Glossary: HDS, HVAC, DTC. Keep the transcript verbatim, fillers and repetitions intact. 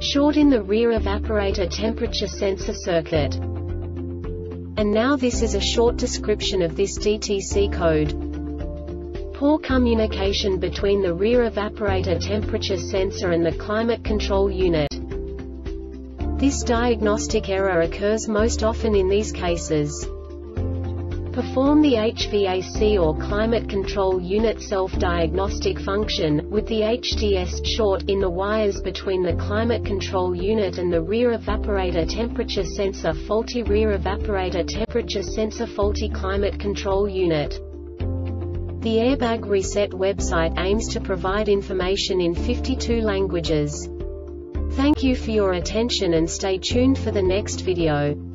short in the rear evaporator temperature sensor circuit. And now this is a short description of this D T C code. Poor communication between the rear evaporator temperature sensor and the climate control unit. This diagnostic error occurs most often in these cases. Perform the H V A C or climate control unit self-diagnostic function, with the H D S short in the wires between the climate control unit and the rear evaporator temperature sensor faulty rear evaporator temperature sensor faulty climate control unit. The Airbag Reset website aims to provide information in fifty-two languages. Thank you for your attention and stay tuned for the next video.